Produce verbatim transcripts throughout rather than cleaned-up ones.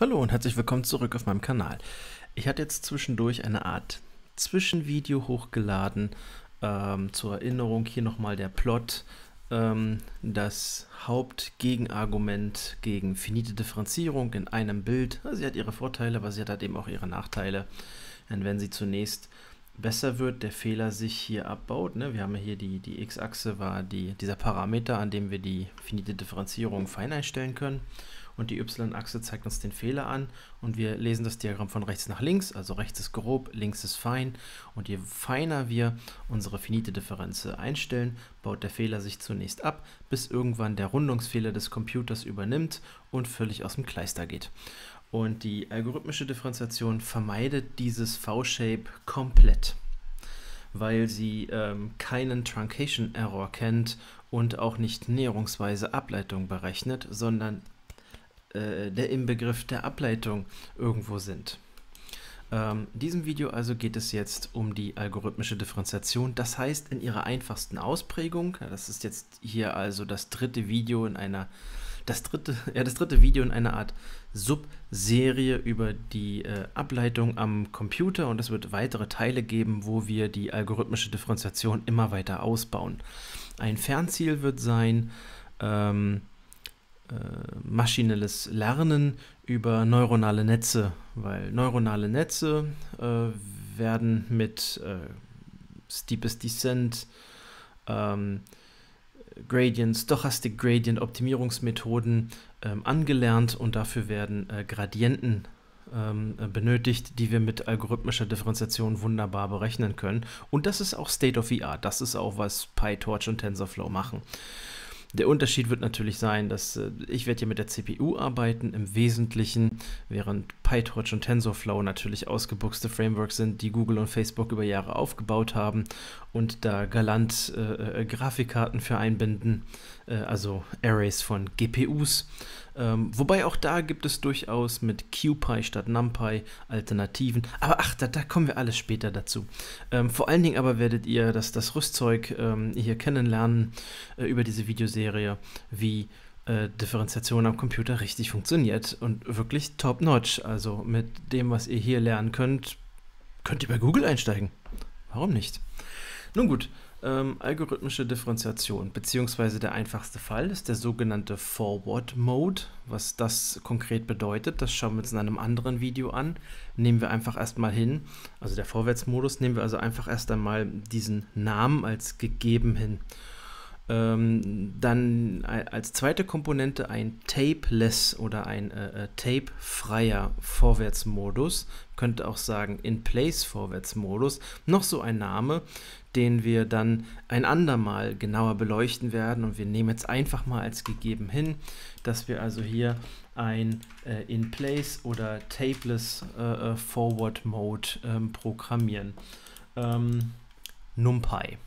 Hallo und herzlich willkommen zurück auf meinem Kanal. Ich hatte jetzt zwischendurch eine Art Zwischenvideo hochgeladen. Ähm, zur Erinnerung hier nochmal der Plot, ähm, das Hauptgegenargument gegen finite Differenzierung in einem Bild. Sie hat ihre Vorteile, aber sie hat halt eben auch ihre Nachteile. Denn wenn sie zunächst besser wird, der Fehler sich hier abbaut. Ne? Wir haben hier die, die x-Achse, war die, dieser Parameter, an dem wir die finite Differenzierung fein einstellen können. Und die y-Achse zeigt uns den Fehler an und wir lesen das Diagramm von rechts nach links, also rechts ist grob, links ist fein, und je feiner wir unsere finite Differenz einstellen, baut der Fehler sich zunächst ab, bis irgendwann der Rundungsfehler des Computers übernimmt und völlig aus dem Kleister geht. Und die algorithmische Differenziation vermeidet dieses V-Shape komplett, weil sie ähm, keinen Truncation-Error kennt und auch nicht näherungsweise Ableitung berechnet, sondern der im Begriff der Ableitung irgendwo sind. Ähm, in diesem Video also geht es jetzt um die algorithmische Differentiation, das heißt in ihrer einfachsten Ausprägung. Das ist jetzt hier also das dritte Video in einer, das dritte, ja, das dritte Video in einer Art Subserie über die äh, Ableitung am Computer, und es wird weitere Teile geben, wo wir die algorithmische Differentiation immer weiter ausbauen. Ein Fernziel wird sein, ähm, maschinelles Lernen über neuronale Netze, weil neuronale Netze äh, werden mit äh, Steepest Descent, ähm, Gradient, Stochastic Gradient Optimierungsmethoden ähm, angelernt, und dafür werden äh, Gradienten ähm, benötigt, die wir mit algorithmischer Differenziation wunderbar berechnen können. Und das ist auch State of the Art, das ist auch, was PyTorch und TensorFlow machen. Der Unterschied wird natürlich sein, dass äh, ich werde hier mit der C P U arbeiten im Wesentlichen, während PyTorch und TensorFlow natürlich ausgebuchste Frameworks sind, die Google und Facebook über Jahre aufgebaut haben und da galant äh, äh, Grafikkarten für einbinden, äh, also Arrays von G P Us. Ähm, wobei auch da gibt es durchaus mit CuPy statt NumPy Alternativen. Aber ach, da, da kommen wir alles später dazu. Ähm, vor allen Dingen aber werdet ihr das, das Rüstzeug ähm, hier kennenlernen äh, über diese Videoserie, wie äh, Differenziation am Computer richtig funktioniert. Und wirklich top-notch. Also mit dem, was ihr hier lernen könnt, könnt ihr bei Google einsteigen. Warum nicht? Nun gut. Ähm, algorithmische Differenziation, beziehungsweise der einfachste Fall ist der sogenannte Forward Mode. Was das konkret bedeutet, das schauen wir uns in einem anderen Video an. Nehmen wir einfach erstmal hin, also der Vorwärtsmodus, nehmen wir also einfach erst einmal diesen Namen als gegeben hin. Ähm, dann als zweite Komponente ein Tapeless oder ein äh, Tape-freier Vorwärtsmodus. Könnte auch sagen In-Place Vorwärtsmodus. Noch so ein Name, den wir dann ein andermal genauer beleuchten werden, und wir nehmen jetzt einfach mal als gegeben hin, dass wir also hier ein äh, In-Place oder Tapeless äh, Forward Mode ähm, programmieren. Ähm, NumPy.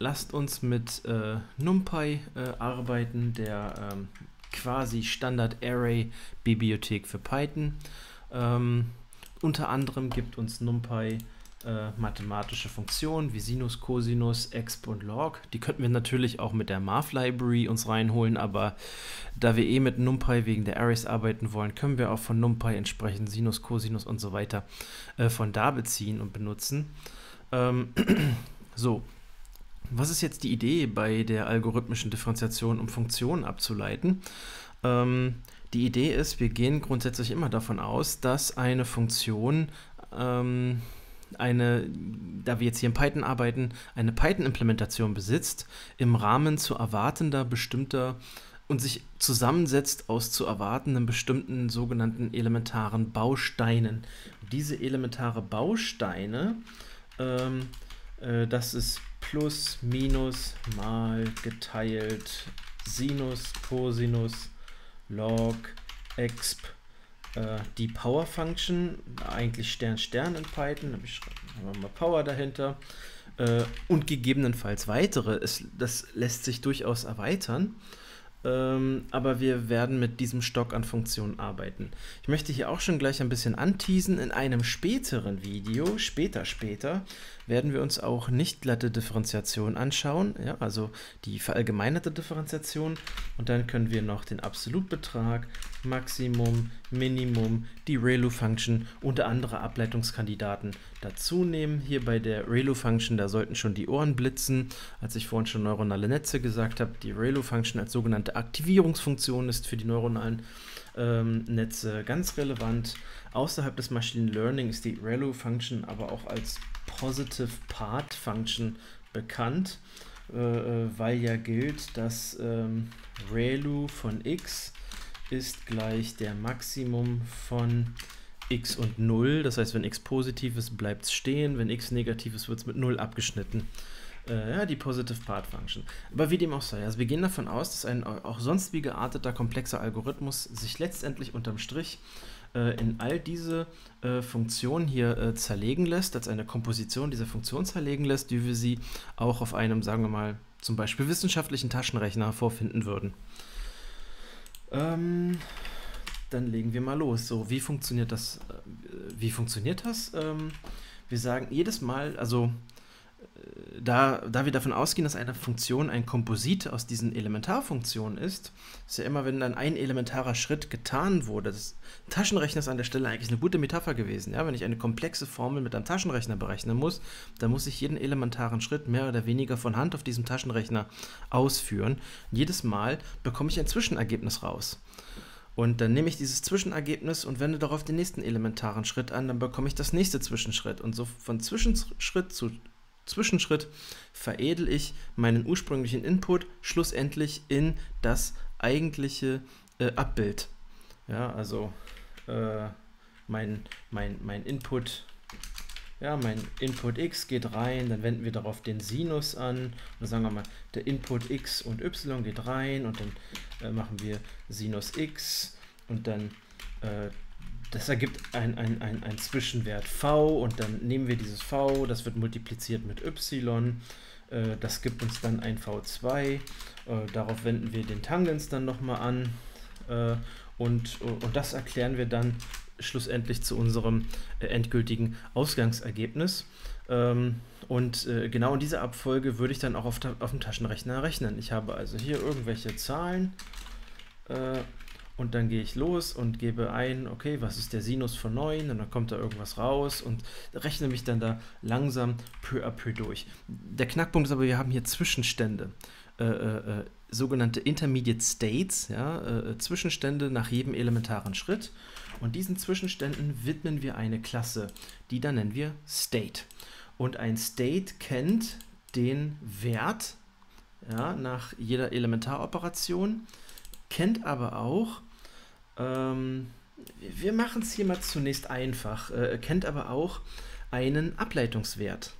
Lasst uns mit äh, NumPy äh, arbeiten, der ähm, quasi Standard-Array-Bibliothek für Python. Ähm, unter anderem gibt uns NumPy Äh, mathematische Funktionen wie Sinus, Cosinus, Exp und Log. Die könnten wir natürlich auch mit der Math-Library uns reinholen, aber da wir eh mit NumPy wegen der Arrays arbeiten wollen, können wir auch von NumPy entsprechend Sinus, Cosinus und so weiter äh, von da beziehen und benutzen. Ähm, so, was ist jetzt die Idee bei der algorithmischen Differenziation, um Funktionen abzuleiten? Ähm, die Idee ist, wir gehen grundsätzlich immer davon aus, dass eine Funktion ähm, eine, da wir jetzt hier in Python arbeiten, eine Python-Implementation besitzt, im Rahmen zu erwartender bestimmter und sich zusammensetzt aus zu erwartenden bestimmten sogenannten elementaren Bausteinen. Diese elementaren Bausteine, ähm, äh, das ist plus, minus, mal, geteilt, Sinus, Cosinus, Log, Exp, die Power Function, eigentlich Stern Stern in Python, ich schreibe mal Power dahinter, und gegebenenfalls weitere. Das lässt sich durchaus erweitern. ähm, aber wir werden mit diesem Stock an Funktionen arbeiten. Ich möchte hier auch schon gleich ein bisschen anteasen. In einem späteren Video, später, später, werden wir uns auch nicht glatte Differenziation anschauen, ja, also die verallgemeinerte Differenziation. Und dann können wir noch den Absolutbetrag, Maximum, Minimum, die ReLU-Function und andere Ableitungskandidaten dazu nehmen. Hier bei der ReLU-Function, da sollten schon die Ohren blitzen. Als ich vorhin schon neuronale Netze gesagt habe, die ReLU-Function als sogenannte Aktivierungsfunktion ist für die neuronalen ähm, Netze ganz relevant. Außerhalb des Machine Learning ist die ReLU-Function aber auch als Positive Part Function bekannt, äh, weil ja gilt, dass ähm, ReLU von x ist gleich der Maximum von x und null. Das heißt, wenn x positiv ist, bleibt es stehen. Wenn x negativ ist, wird es mit null abgeschnitten. Äh, ja, die Positive Part Function. Aber wie dem auch sei, also wir gehen davon aus, dass ein auch sonst wie gearteter komplexer Algorithmus sich letztendlich unterm Strich in all diese äh, Funktionen hier äh, zerlegen lässt, als eine Komposition dieser Funktion zerlegen lässt, wie wir sie auch auf einem, sagen wir mal, zum Beispiel wissenschaftlichen Taschenrechner vorfinden würden. Ähm, dann legen wir mal los. So, wie funktioniert das? Äh, wie funktioniert das? Ähm, wir sagen jedes Mal, also Da, da wir davon ausgehen, dass eine Funktion ein Komposit aus diesen Elementarfunktionen ist, ist ja immer, wenn dann ein elementarer Schritt getan wurde. Das Taschenrechner ist an der Stelle eigentlich eine gute Metapher gewesen. Ja? Wenn ich eine komplexe Formel mit einem Taschenrechner berechnen muss, dann muss ich jeden elementaren Schritt mehr oder weniger von Hand auf diesem Taschenrechner ausführen. Jedes Mal bekomme ich ein Zwischenergebnis raus. Und dann nehme ich dieses Zwischenergebnis und wende darauf den nächsten elementaren Schritt an, dann bekomme ich das nächste Zwischenschritt. Und so von Zwischenschritt zu Zwischenschritt veredel ich meinen ursprünglichen Input schlussendlich in das eigentliche äh, Abbild. Ja, also äh, mein, mein, mein Input, ja, mein Input X geht rein, dann wenden wir darauf den Sinus an. Oder sagen wir mal, der Input X und Y geht rein und dann äh, machen wir Sinus X und dann äh, das ergibt ein, ein, ein, ein Zwischenwert V und dann nehmen wir dieses V, das wird multipliziert mit Y, äh, das gibt uns dann ein V zwei, äh, darauf wenden wir den Tangens dann nochmal an äh, und, und das erklären wir dann schlussendlich zu unserem äh, endgültigen Ausgangsergebnis. Ähm, und äh, genau in dieser Abfolge würde ich dann auch auf, ta auf dem Taschenrechner rechnen. Ich habe also hier irgendwelche Zahlen, äh, und dann gehe ich los und gebe ein, okay, was ist der Sinus von neun? Und dann kommt da irgendwas raus und rechne mich dann da langsam peu à peu durch. Der Knackpunkt ist aber, wir haben hier Zwischenstände, äh, äh, sogenannte Intermediate States, ja, äh, Zwischenstände nach jedem elementaren Schritt. Und diesen Zwischenständen widmen wir eine Klasse, die dann nennen wir State. Und ein State kennt den Wert, ja, nach jeder Elementaroperation, kennt aber auch, ähm, wir machen es hier mal zunächst einfach, äh, kennt aber auch einen Ableitungswert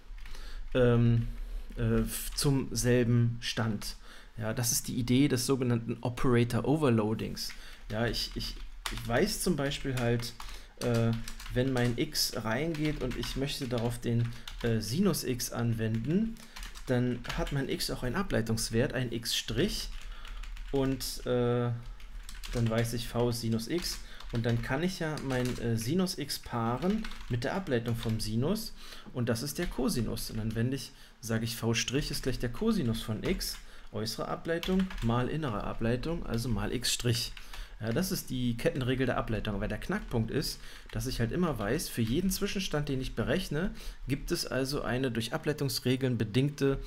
ähm, äh, zum selben Stand. Ja, das ist die Idee des sogenannten Operator Overloadings. Ja, ich, ich, ich weiß zum Beispiel halt, äh, wenn mein X reingeht und ich möchte darauf den äh, Sinus X anwenden, dann hat mein X auch einen Ableitungswert, ein X'. Und äh, dann weiß ich V Sinus X und dann kann ich ja mein äh, Sinus X paaren mit der Ableitung vom Sinus und das ist der Cosinus. Und dann wende ich, sage ich, V' ist gleich der Cosinus von X, äußere Ableitung mal innere Ableitung, also mal X'. Ja, das ist die Kettenregel der Ableitung. Aber der Knackpunkt ist, dass ich halt immer weiß, für jeden Zwischenstand, den ich berechne, gibt es also eine durch Ableitungsregeln bedingte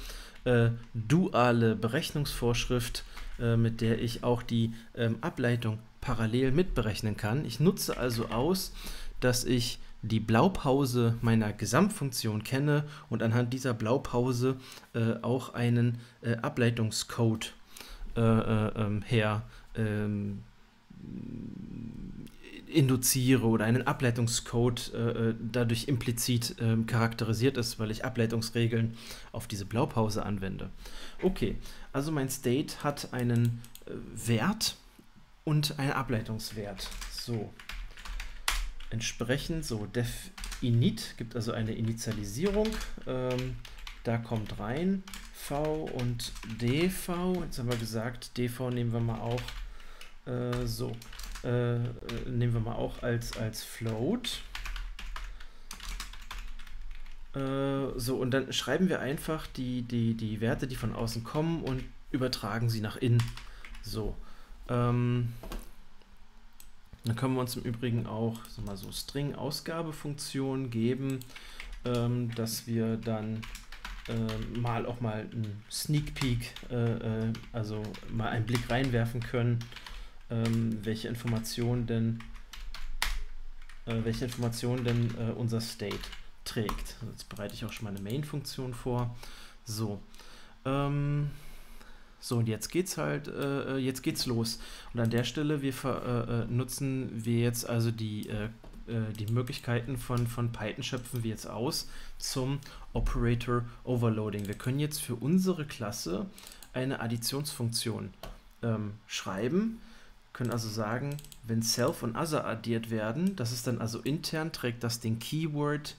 äh, duale Berechnungsvorschrift, mit der ich auch die ähm, Ableitung parallel mitberechnen kann. Ich nutze also aus, dass ich die Blaupause meiner Gesamtfunktion kenne und anhand dieser Blaupause äh, auch einen äh, Ableitungscode äh, äh, her ähm, induziere oder einen Ableitungscode äh, dadurch implizit äh, charakterisiert ist, weil ich Ableitungsregeln auf diese Blaupause anwende. Okay, also mein State hat einen äh, Wert und einen Ableitungswert. So, entsprechend so def init, gibt also eine Initialisierung, ähm, da kommt rein V und D V. Jetzt haben wir gesagt, D V nehmen wir mal auch äh, so, äh, nehmen wir mal auch als, als Float. Äh, so, und dann schreiben wir einfach die, die, die Werte, die von außen kommen, und übertragen sie nach innen. So. Ähm, dann können wir uns im Übrigen auch so mal so String-Ausgabe-Funktion geben, ähm, dass wir dann äh, mal auch mal einen Sneak Peek, äh, äh, also mal einen Blick reinwerfen können, ähm, welche Informationen denn, äh, welche Informationen denn äh, unser State trägt. Jetzt bereite ich auch schon mal eine Main-Funktion vor. So. Ähm, So, und jetzt geht's halt, äh, jetzt geht's los. Und an der Stelle wir ver, äh, nutzen wir jetzt also die, äh, die Möglichkeiten von, von Python schöpfen wir jetzt aus zum Operator Overloading. Wir können jetzt für unsere Klasse eine Additionsfunktion ähm, schreiben. Wir können also sagen, wenn Self und Other addiert werden, das ist dann also intern, trägt das den Keyword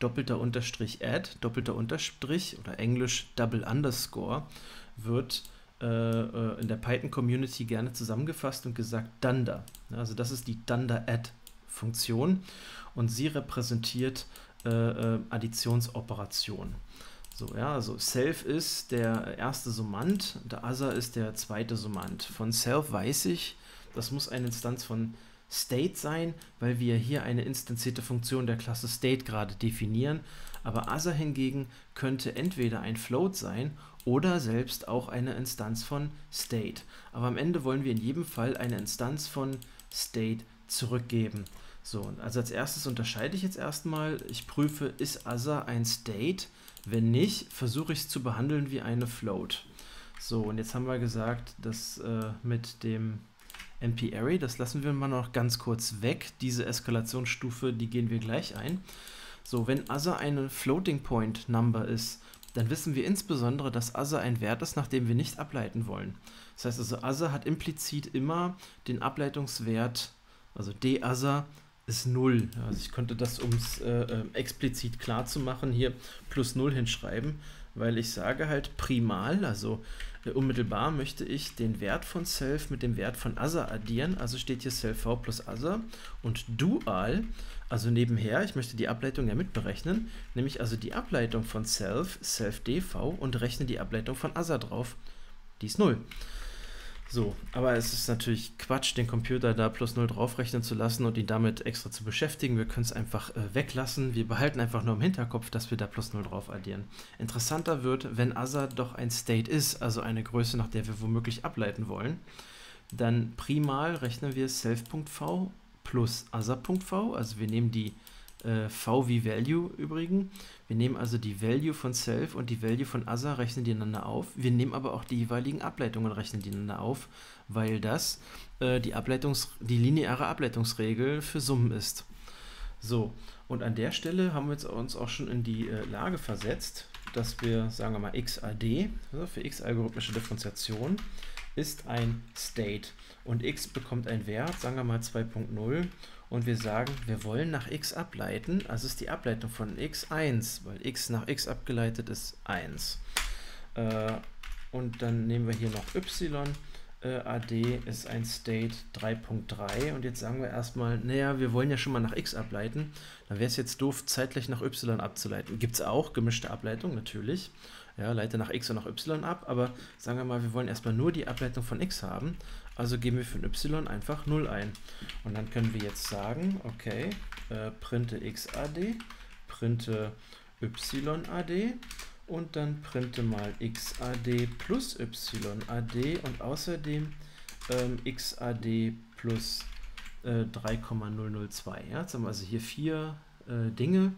doppelter Unterstrich Add, doppelter Unterstrich oder Englisch Double Underscore, wird in der Python-Community gerne zusammengefasst und gesagt dunder. Also das ist die dunder-add-Funktion und sie repräsentiert äh, Additionsoperationen. So, ja, also self ist der erste Summand, der other ist der zweite Summand. Von self weiß ich, das muss eine Instanz von state sein, weil wir hier eine instanzierte Funktion der Klasse state gerade definieren. Aber other hingegen könnte entweder ein float sein oder selbst auch eine Instanz von State. Aber am Ende wollen wir in jedem Fall eine Instanz von State zurückgeben. So, also als erstes unterscheide ich jetzt erstmal, ich prüfe, ist Other ein State? Wenn nicht, versuche ich es zu behandeln wie eine Float. So, und jetzt haben wir gesagt, dass äh, mit dem M P-Array, das lassen wir mal noch ganz kurz weg. Diese Eskalationsstufe, die gehen wir gleich ein. So, wenn Other eine Floating Point Number ist, dann wissen wir insbesondere, dass Other ein Wert ist, nach dem wir nicht ableiten wollen. Das heißt also, Other hat implizit immer den Ableitungswert, also d-Other ist null. Also ich könnte das, um es äh, explizit klar zu machen, hier plus null hinschreiben, weil ich sage halt primal, also äh, unmittelbar möchte ich den Wert von self mit dem Wert von Other addieren, also steht hier self v plus Other, und dual, also nebenher, ich möchte die Ableitung ja mitberechnen, nehme ich also die Ableitung von self, self dv, und rechne die Ableitung von Other drauf, die ist null. So, aber es ist natürlich Quatsch, den Computer da plus null draufrechnen zu lassen und ihn damit extra zu beschäftigen. Wir können es einfach äh, weglassen. Wir behalten einfach nur im Hinterkopf, dass wir da plus null drauf addieren. Interessanter wird, wenn Other doch ein State ist, also eine Größe, nach der wir womöglich ableiten wollen, dann primal rechnen wir self.v plus Other.v, also wir nehmen die äh, v wie Value übrigen. Wir nehmen also die Value von self und die Value von Other, rechnen die einander auf. Wir nehmen aber auch die jeweiligen Ableitungen, rechnen die einander auf, weil das äh, die, Ableitungs die lineare Ableitungsregel für Summen ist. So, und an der Stelle haben wir jetzt uns auch schon in die äh, Lage versetzt, dass wir, sagen wir mal, xAD, also für x algorithmische Differentiation, ist ein State. Und x bekommt einen Wert, sagen wir mal zwei Punkt null, und wir sagen, wir wollen nach x ableiten, also ist die Ableitung von x eins, weil x nach x abgeleitet ist eins. Äh, und dann nehmen wir hier noch y, äh, ad ist ein State drei Punkt drei, und jetzt sagen wir erstmal, naja, wir wollen ja schon mal nach x ableiten, dann wäre es jetzt doof, zeitgleich nach y abzuleiten. Gibt es auch gemischte Ableitung, natürlich. Ja, leite nach x und nach y ab, aber sagen wir mal, wir wollen erstmal nur die Ableitung von x haben, also geben wir für ein y einfach null ein. Und dann können wir jetzt sagen, okay, äh, printe xad, printe yad und dann printe mal xad plus yad und außerdem ähm, xad plus äh, drei Komma null null zwei. Ja, jetzt haben wir also hier vier äh, Dinge,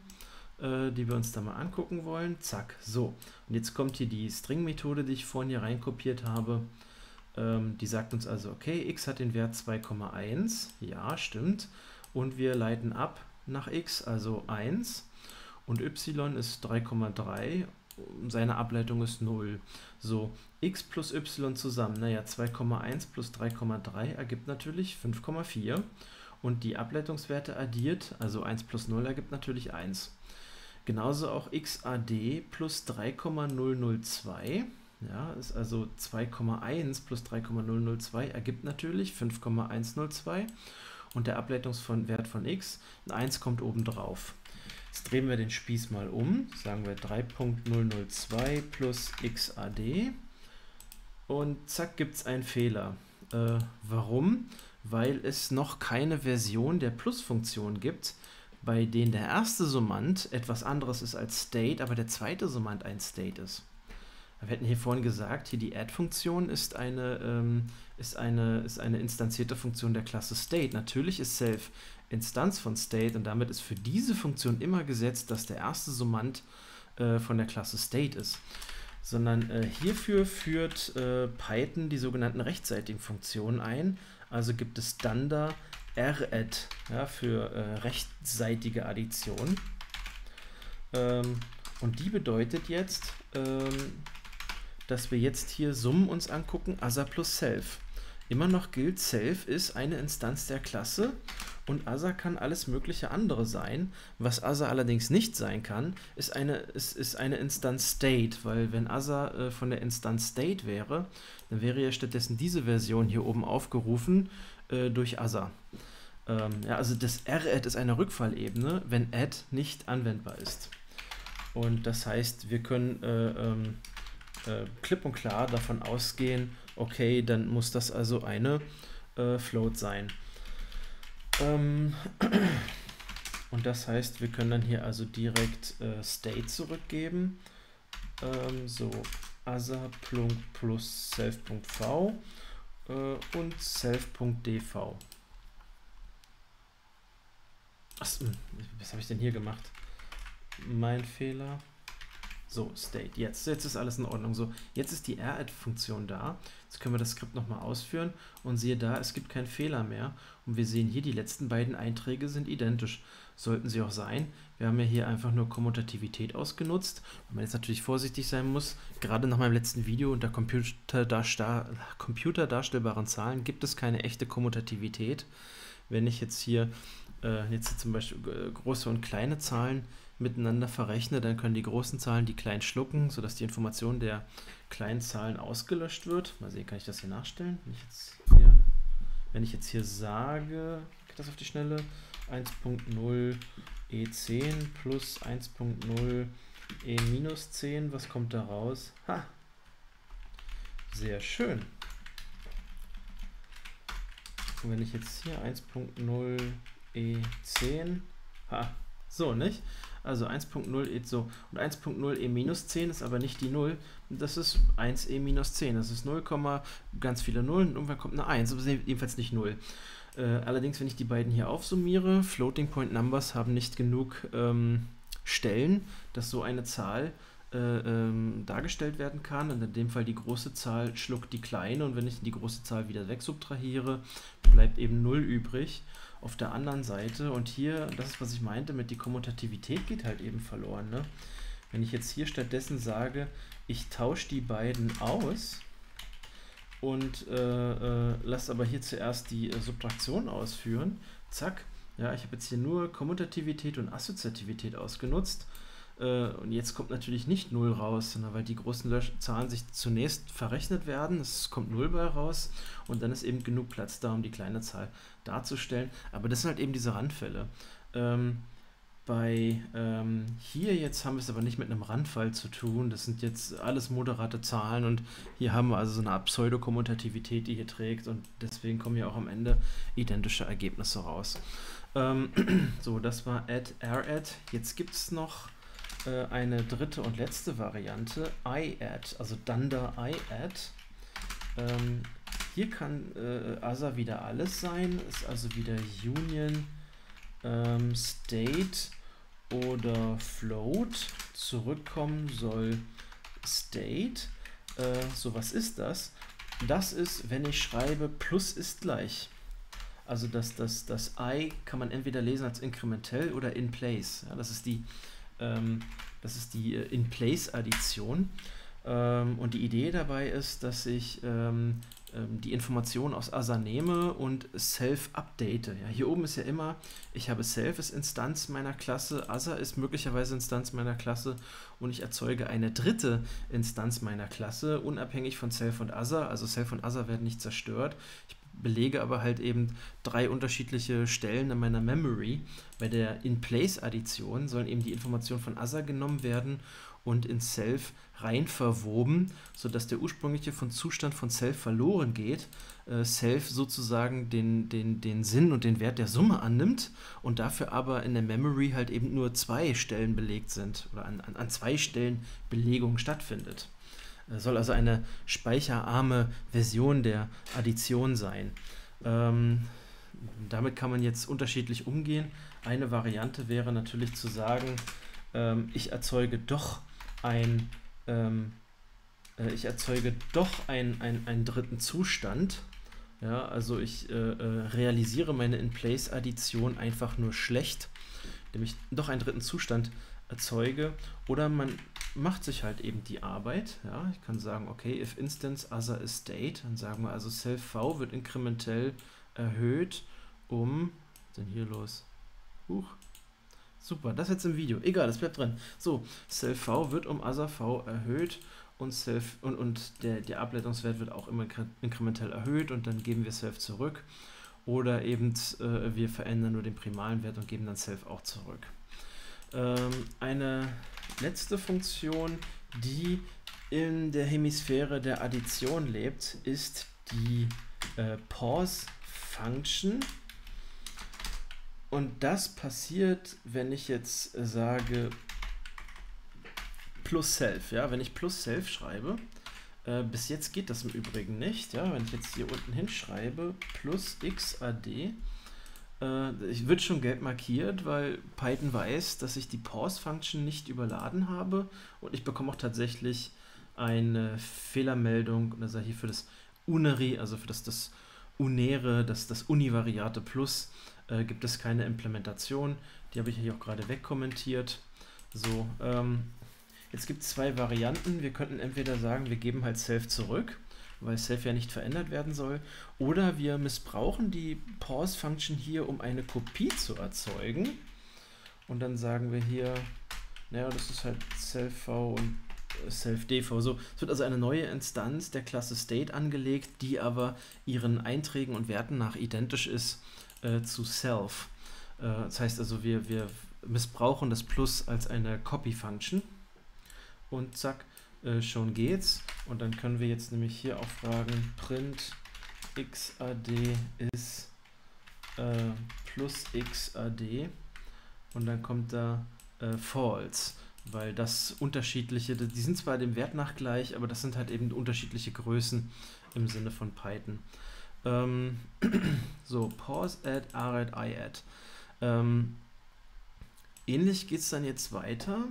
die wir uns da mal angucken wollen. Zack, so. Und jetzt kommt hier die String-Methode, die ich vorhin hier reinkopiert habe. Ähm, die sagt uns also, okay, x hat den Wert zwei Komma eins. Ja, stimmt. Und wir leiten ab nach x, also eins. Und y ist drei Komma drei. Seine Ableitung ist null. So, x plus y zusammen. Naja, zwei Komma eins plus drei Komma drei ergibt natürlich fünf Komma vier. Und die Ableitungswerte addiert, also eins plus null ergibt natürlich eins. Genauso auch xad plus drei Komma null null zwei. Ja, ist also zwei Komma eins plus drei Komma null null zwei ergibt natürlich fünf Komma eins null zwei. Und der Ableitungswert von x, ein eins kommt oben drauf. Jetzt drehen wir den Spieß mal um. Sagen wir drei Komma null null zwei plus xad. Und zack, gibt es einen Fehler. Äh, warum? Weil es noch keine Version der Plus-Funktion gibt, bei denen der erste Summand etwas anderes ist als State, aber der zweite Summand ein State ist. Wir hätten hier vorhin gesagt, hier die Add-Funktion ist eine, ähm, ist, eine, ist eine instanzierte Funktion der Klasse State. Natürlich ist self Instanz von State und damit ist für diese Funktion immer gesetzt, dass der erste Summand äh, von der Klasse State ist. Sondern äh, hierfür führt äh, Python die sogenannten rechtzeitigen Funktionen ein. Also gibt es dunder radd, ja, für äh, rechtzeitige Addition. Ähm, und die bedeutet jetzt, ähm, dass wir jetzt hier Summen uns angucken, Asa plus Self. Immer noch gilt, Self ist eine Instanz der Klasse und Asa kann alles mögliche andere sein. Was Asa allerdings nicht sein kann, ist eine, ist, ist eine Instanz State, weil wenn Asa äh, von der Instanz State wäre, dann wäre ja stattdessen diese Version hier oben aufgerufen äh, durch Asa. Ähm, ja, also das radd ist eine Rückfallebene, wenn add nicht anwendbar ist. Und das heißt, wir können äh, ähm, Äh, klipp und klar davon ausgehen, okay, dann muss das also eine äh, Float sein. Ähm und das heißt, wir können dann hier also direkt äh, State zurückgeben. Ähm, so, asa plus self.v äh, und self.dv. Was habe ich denn hier gemacht? Mein Fehler. So, State. Jetzt, jetzt ist alles in Ordnung. So, jetzt ist die radd-Funktion da. Jetzt können wir das Skript nochmal ausführen und siehe da, es gibt keinen Fehler mehr. Und wir sehen hier, die letzten beiden Einträge sind identisch. Sollten sie auch sein. Wir haben ja hier einfach nur Kommutativität ausgenutzt, weil man jetzt natürlich vorsichtig sein muss. Gerade nach meinem letzten Video unter computerdarstell- computerdarstellbaren Zahlen gibt es keine echte Kommutativität. Wenn ich jetzt hier, äh, jetzt hier zum Beispiel äh, große und kleine Zahlen miteinander verrechne, dann können die großen Zahlen die kleinen schlucken, sodass die Information der kleinen Zahlen ausgelöscht wird. Mal sehen, kann ich das hier nachstellen? Wenn ich jetzt hier, wenn ich jetzt hier sage, geht das auf die Schnelle, eins Punkt null E zehn plus eins Punkt null E minus zehn, was kommt da raus? Ha! Sehr schön! Und wenn ich jetzt hier eins Punkt null E zehn, ha! So, nicht? Also eins Punkt null E so. Und eins Punkt null E minus zehn ist aber nicht die null. Das ist eins E minus zehn. Das ist null, ganz viele Nullen. Und irgendwann kommt eine eins. Aber jedenfalls nicht null. Äh, allerdings, wenn ich die beiden hier aufsummiere, Floating Point Numbers haben nicht genug ähm, Stellen, dass so eine Zahl äh, ähm, dargestellt werden kann. Und in dem Fall die große Zahl schluckt die kleine. Und wenn ich die große Zahl wieder wegsubtrahiere, bleibt eben null übrig. Auf der anderen Seite, und hier, das ist, was ich meinte, mit die Kommutativität geht halt eben verloren. Ne? Wenn ich jetzt hier stattdessen sage, ich tausche die beiden aus und äh, äh, lasse aber hier zuerst die äh, Subtraktion ausführen, zack, ja, ich habe jetzt hier nur Kommutativität und Assoziativität ausgenutzt äh, und jetzt kommt natürlich nicht null raus, ne, weil die großen Zahlen sich zunächst verrechnet werden, es kommt null bei raus und dann ist eben genug Platz da, um die kleine Zahl darzustellen, aber das sind halt eben diese Randfälle. Ähm, bei ähm, hier jetzt haben wir es aber nicht mit einem Randfall zu tun, das sind jetzt alles moderate Zahlen und hier haben wir also so eine Pseudokommutativität, die hier trägt und deswegen kommen ja auch am Ende identische Ergebnisse raus. Ähm, so, das war add radd. Jetzt gibt es noch äh, eine dritte und letzte Variante, iadd, also dunder iadd. Ähm, Hier kann äh, Asa wieder alles sein, ist also wieder Union ähm, State oder Float, zurückkommen soll State. Äh, so, was ist das? Das ist, wenn ich schreibe, plus ist gleich. Also das, das, das I kann man entweder lesen als inkrementell oder in place. Ja, das ist die, ähm, das ist die äh, In-Place-Addition. Ähm, und die Idee dabei ist, dass ich ähm, ähm, die Informationen aus Asa nehme und self update. Ja, hier oben ist ja immer, ich habe self ist Instanz meiner Klasse, Asa ist möglicherweise Instanz meiner Klasse und ich erzeuge eine dritte Instanz meiner Klasse, unabhängig von self und Asa. Also self und Asa werden nicht zerstört. Ich belege aber halt eben drei unterschiedliche Stellen in meiner Memory. Bei der In-Place-Addition sollen eben die Informationen von Asa genommen werden und in Self rein verwoben, sodass der ursprüngliche von Zustand von Self verloren geht, äh, Self sozusagen den, den, den Sinn und den Wert der Summe annimmt und dafür aber in der Memory halt eben nur zwei Stellen belegt sind oder an, an, an zwei Stellen Belegung stattfindet. Soll also eine speicherarme Version der Addition sein. Ähm, damit kann man jetzt unterschiedlich umgehen. Eine Variante wäre natürlich zu sagen, ähm, ich erzeuge doch ein, ähm, äh, ich erzeuge doch ein, ein, einen dritten Zustand. Ja, also ich äh, äh, realisiere meine In-Place-Addition einfach nur schlecht, indem ich doch einen dritten Zustand erzeuge. Oder man macht sich halt eben die Arbeit. Ja, ich kann sagen, okay, if instance other is state, dann sagen wir also self v wird inkrementell erhöht um, was ist denn hier los? Huch, super, das jetzt im Video, egal, das bleibt drin. So, self v wird um other v erhöht und self und, und der, der Ableitungswert wird auch immer inkrementell erhöht und dann geben wir self zurück oder eben äh, wir verändern nur den primalen Wert und geben dann self auch zurück. Ähm, eine letzte Funktion, die in der Hemisphäre der Addition lebt, ist die äh, Pause-Function. Und das passiert, wenn ich jetzt äh, sage plus self. Ja? Wenn ich plus self schreibe, äh, bis jetzt geht das im Übrigen nicht. Ja? Wenn ich jetzt hier unten hinschreibe plus xad, ich wird schon gelb markiert, weil Python weiß, dass ich die Pause-Function nicht überladen habe und ich bekomme auch tatsächlich eine Fehlermeldung und da sei hier für das Unary, also für das, das Unäre, das, das Univariate Plus, äh, gibt es keine Implementation. Die habe ich hier auch gerade wegkommentiert. So, ähm, jetzt gibt es zwei Varianten. Wir könnten entweder sagen, wir geben halt self zurück, weil self ja nicht verändert werden soll, oder wir missbrauchen die Pause-Function hier, um eine Kopie zu erzeugen und dann sagen wir hier, naja, das ist halt self v und self dv. So, es wird also eine neue Instanz der Klasse State angelegt, die aber ihren Einträgen und Werten nach identisch ist äh, zu self. Äh, das heißt also, wir, wir missbrauchen das Plus als eine Copy-Function und zack, schon geht's. Und dann können wir jetzt nämlich hier auch fragen, print xad ist äh, plus xad und dann kommt da äh, false, weil das unterschiedliche, die sind zwar dem Wert nach gleich, aber das sind halt eben unterschiedliche Größen im Sinne von Python. Ähm, so, pause add, add, iAdd. Ähm, ähnlich geht's dann jetzt weiter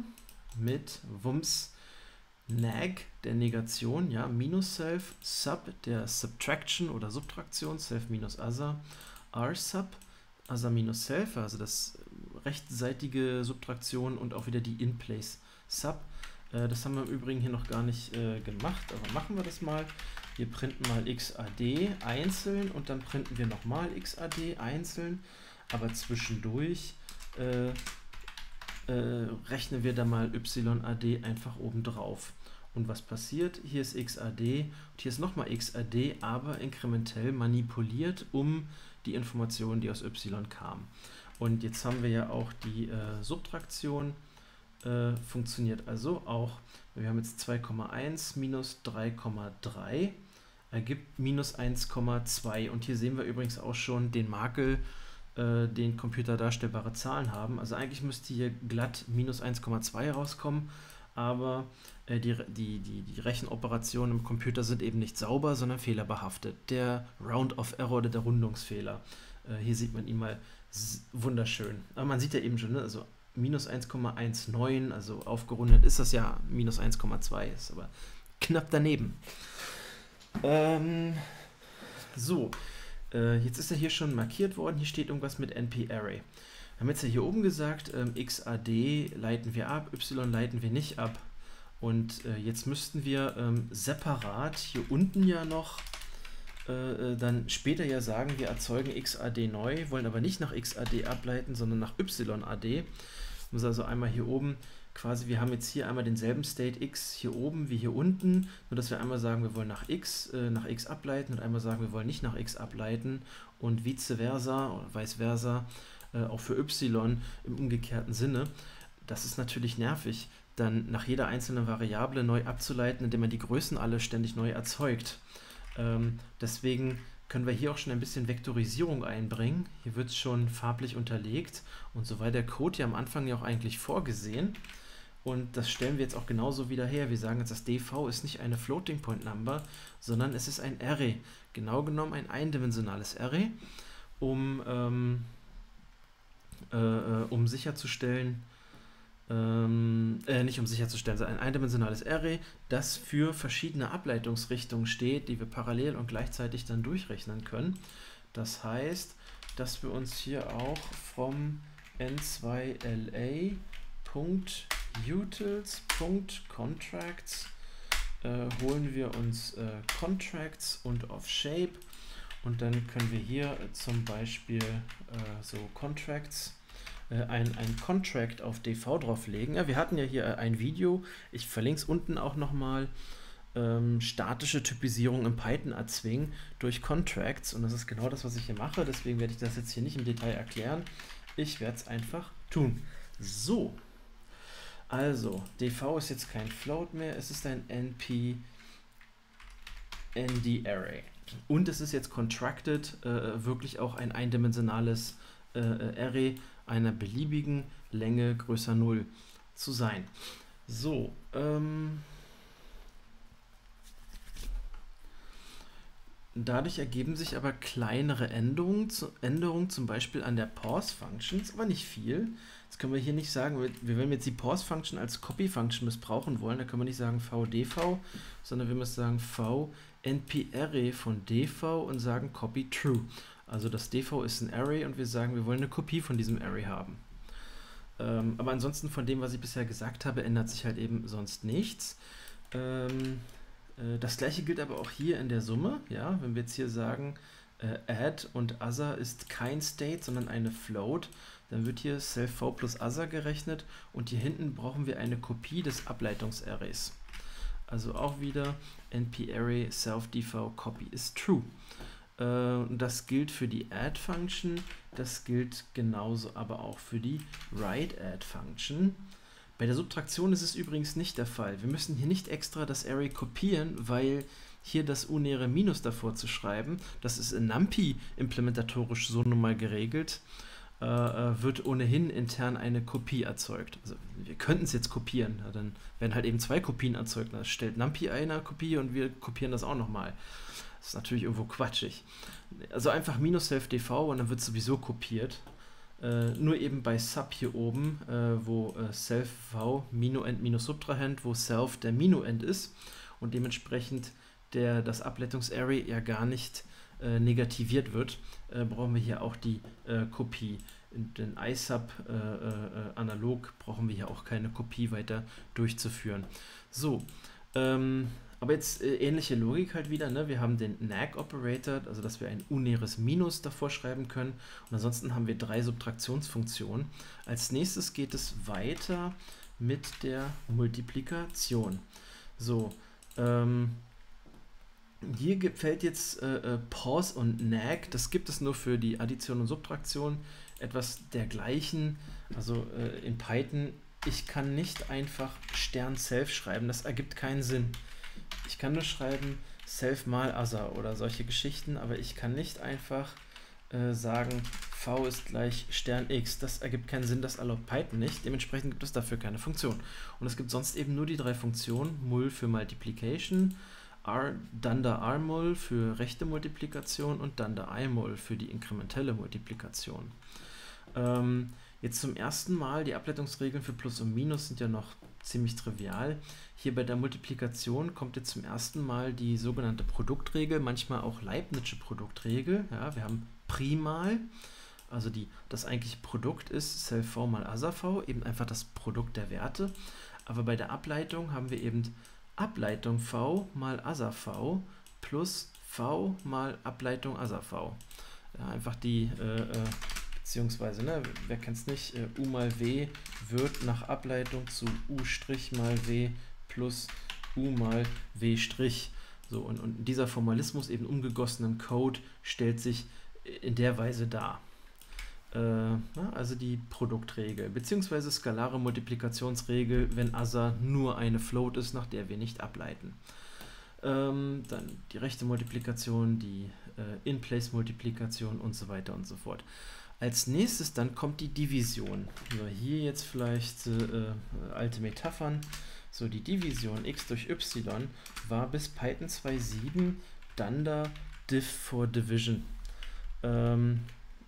mit Wumms Nag der Negation, ja, minus self, sub der Subtraction oder Subtraktion, self minus other, r sub, other minus self, also das rechtsseitige Subtraktion und auch wieder die in-place sub. Äh, das haben wir im Übrigen hier noch gar nicht äh, gemacht, aber machen wir das mal. Wir printen mal xad einzeln und dann printen wir nochmal xad einzeln, aber zwischendurch äh, Äh, rechnen wir da mal yad einfach oben drauf. Und was passiert? Hier ist xad und hier ist nochmal xad, aber inkrementell manipuliert um die Information, die aus y kam. Und jetzt haben wir ja auch die äh, Subtraktion, äh, funktioniert also auch. Wir haben jetzt zwei Komma eins minus drei Komma drei, ergibt minus eins Komma zwei. Und hier sehen wir übrigens auch schon den Makel, den Computer darstellbare Zahlen haben. Also eigentlich müsste hier glatt minus eins Komma zwei rauskommen, aber äh, die, die, die, die Rechenoperationen im Computer sind eben nicht sauber, sondern fehlerbehaftet. Der Round-off-Error oder der Rundungsfehler. Äh, hier sieht man ihn mal wunderschön. Aber man sieht ja eben schon, ne? Also minus eins Komma neunzehn, also aufgerundet ist das ja minus eins Komma zwei, ist aber knapp daneben. Ähm, so. Jetzt ist er hier schon markiert worden, hier steht irgendwas mit N P Array. Wir haben jetzt ja hier oben gesagt, ähm, xad leiten wir ab, y leiten wir nicht ab. Und äh, jetzt müssten wir ähm, separat hier unten ja noch äh, dann später ja sagen, wir erzeugen xad neu, wollen aber nicht nach xad ableiten, sondern nach yad. Ich muss also einmal hier oben quasi, wir haben jetzt hier einmal denselben State x hier oben wie hier unten, nur dass wir einmal sagen, wir wollen nach x, äh, nach x ableiten und einmal sagen, wir wollen nicht nach x ableiten und vice versa oder vice versa, äh, auch für y im umgekehrten Sinne. Das ist natürlich nervig, dann nach jeder einzelnen Variable neu abzuleiten, indem man die Größen alle ständig neu erzeugt. Ähm, deswegen können wir hier auch schon ein bisschen Vektorisierung einbringen. Hier wird es schon farblich unterlegt und so war der Code ja am Anfang ja auch eigentlich vorgesehen. Und das stellen wir jetzt auch genauso wieder her. Wir sagen jetzt, das D V ist nicht eine Floating Point Number, sondern es ist ein Array. Genau genommen ein eindimensionales Array, um, ähm, äh, um sicherzustellen, ähm, äh, nicht um sicherzustellen, sondern ein eindimensionales Array, das für verschiedene Ableitungsrichtungen steht, die wir parallel und gleichzeitig dann durchrechnen können. Das heißt, dass wir uns hier auch vom N zwei L A Utils.Contracts äh, holen wir uns äh, Contracts und OfShape und dann können wir hier äh, zum Beispiel äh, so Contracts äh, ein, ein Contract auf D V drauflegen. Ja, wir hatten ja hier äh, ein Video, ich verlinke es unten auch nochmal, ähm, statische Typisierung im Python erzwingen durch Contracts und das ist genau das, was ich hier mache, deswegen werde ich das jetzt hier nicht im Detail erklären, ich werde es einfach tun. So. Also, D V ist jetzt kein Float mehr, es ist ein N P N D Array. Und es ist jetzt contracted, äh, wirklich auch ein eindimensionales äh, Array einer beliebigen Länge größer null zu sein. So, ähm, dadurch ergeben sich aber kleinere Änderungen, Änderungen zum Beispiel an der Pause-Functions, aber nicht viel. Jetzt können wir hier nicht sagen, wir, wenn wir jetzt die Pause-Function als Copy-Function missbrauchen wollen, dann können wir nicht sagen v d v, sondern wir müssen sagen v n p array von d v und sagen copy true. Also das d v ist ein Array und wir sagen, wir wollen eine Kopie von diesem Array haben. Ähm, aber ansonsten von dem, was ich bisher gesagt habe, ändert sich halt eben sonst nichts. Ähm, äh, das gleiche gilt aber auch hier in der Summe. Ja? Wenn wir jetzt hier sagen, äh, add und other ist kein State, sondern eine Float, dann wird hier self v plus other gerechnet und hier hinten brauchen wir eine Kopie des Ableitungsarrays. Also auch wieder np-array self d v copy ist true. Äh, das gilt für die add-Function, das gilt genauso aber auch für die write-add-Function. Bei der Subtraktion ist es übrigens nicht der Fall. Wir müssen hier nicht extra das Array kopieren, weil hier das unäre Minus davor zu schreiben, das ist in NumPy implementatorisch so nun mal geregelt, wird ohnehin intern eine Kopie erzeugt. Also wir könnten es jetzt kopieren, dann werden halt eben zwei Kopien erzeugt. Das stellt NumPy eine Kopie und wir kopieren das auch nochmal. Das ist natürlich irgendwo quatschig. Also einfach minus self d v und dann wird sowieso kopiert. Äh, nur eben bei Sub hier oben, äh, wo äh, self v minu-end minus subtrahend, wo self der minu-end ist und dementsprechend der, das Ableitungs-Array ja gar nicht Äh, negativiert wird, äh, brauchen wir hier auch die äh, Kopie. Den i sub äh, äh, analog brauchen wir hier auch keine Kopie weiter durchzuführen. So, ähm, aber jetzt äh, ähnliche Logik halt wieder. Ne? Wir haben den nag-Operator, also dass wir ein unäres Minus davor schreiben können. Und ansonsten haben wir drei Subtraktionsfunktionen. Als nächstes geht es weiter mit der Multiplikation. So, ähm, hier fällt jetzt äh, Pause und Nag, das gibt es nur für die Addition und Subtraktion, etwas dergleichen, also äh, in Python, ich kann nicht einfach Stern Self schreiben, das ergibt keinen Sinn. Ich kann nur schreiben Self mal Other oder solche Geschichten, aber ich kann nicht einfach äh, sagen V ist gleich Stern X, das ergibt keinen Sinn, das erlaubt Python nicht, dementsprechend gibt es dafür keine Funktion. Und es gibt sonst eben nur die drei Funktionen, mul für Multiplication, R, dunder R-mul für rechte Multiplikation und dunder I-mul für die inkrementelle Multiplikation. Ähm, jetzt zum ersten Mal, die Ableitungsregeln für Plus und Minus sind ja noch ziemlich trivial. Hier bei der Multiplikation kommt jetzt zum ersten Mal die sogenannte Produktregel, manchmal auch Leibnizsche Produktregel. Ja, wir haben Primal, also die, das eigentliche Produkt ist self v mal other v, eben einfach das Produkt der Werte. Aber bei der Ableitung haben wir eben Ableitung v mal other v plus v mal Ableitung Asa v. Ja, einfach die, äh, äh, beziehungsweise, ne, wer kennt es nicht, äh, u mal w wird nach Ableitung zu u' mal w plus u mal w'. So, und, und dieser Formalismus eben umgegossen im Code stellt sich in der Weise dar. Äh, na, also die Produktregel, beziehungsweise skalare Multiplikationsregel, wenn Asa nur eine Float ist, nach der wir nicht ableiten. Ähm, dann die rechte Multiplikation, die äh, In-Place-Multiplikation und so weiter und so fort. Als nächstes dann kommt die Division. So, hier jetzt vielleicht äh, alte Metaphern. So, die Division x durch y war bis Python zwei Punkt sieben dunder div for division. Ähm,